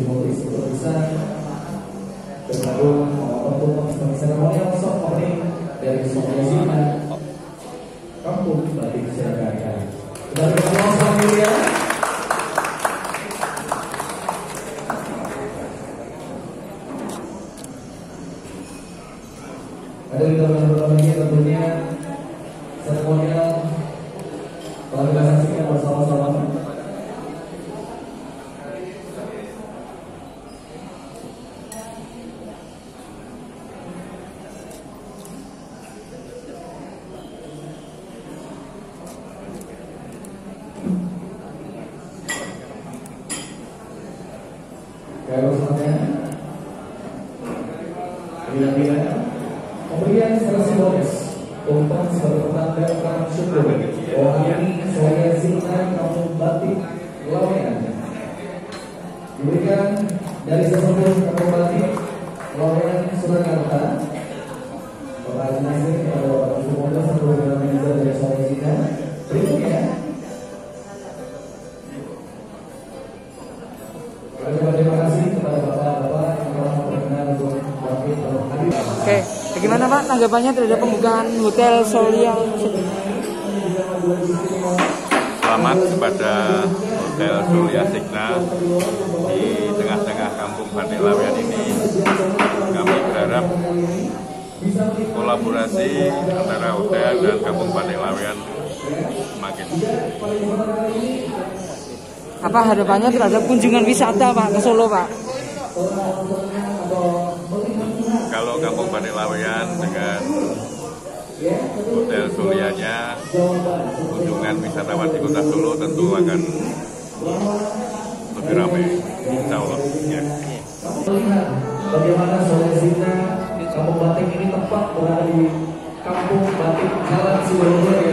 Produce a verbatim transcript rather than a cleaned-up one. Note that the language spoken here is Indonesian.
simbolis tulisan terbaru untuk pembukaan seremonial soft opening dari Solia Zigna Kampung Batik Laweyan. Kita bertemu semuanya. Ada di dalam ini tentunya seremonial kalau kita saksikan bersama-sama. Bila-bila pemberian secara simbolis untuk sebagai pertanda rasa syukur rohani Solia Zigna Kampung Batik Laweyan diberikan dari Solo Kampung Batik Laweyan Surakarta kepada nasib kepada Bapak Sumono seluruh manajer dari Solia Zigna. Berikutnya terima kasih kepada bapak-bapak yang telah berkenan untuk hadir. Oke, bagaimana Pak tanggapannya terhadap pembukaan Hotel Solia Zigna? Selamat kepada Hotel Solia Zigna di tengah-tengah Kampung Batik Laweyan ini. Kami berharap kolaborasi antara hotel dan Kampung Batik Laweyan semakin. Apa harapannya terhadap kunjungan wisata Pak ke Solo Pak? Kalau Kampung Batik Laweyan dengan Hotel Solianya, kunjungan wisatawan di Kota Solo tentu akan lebih ramai, insya Allah. Ya. Bagaimana Solia Zigna Kampung Batik ini tepat berada di Kampung Batik Jalan Solo.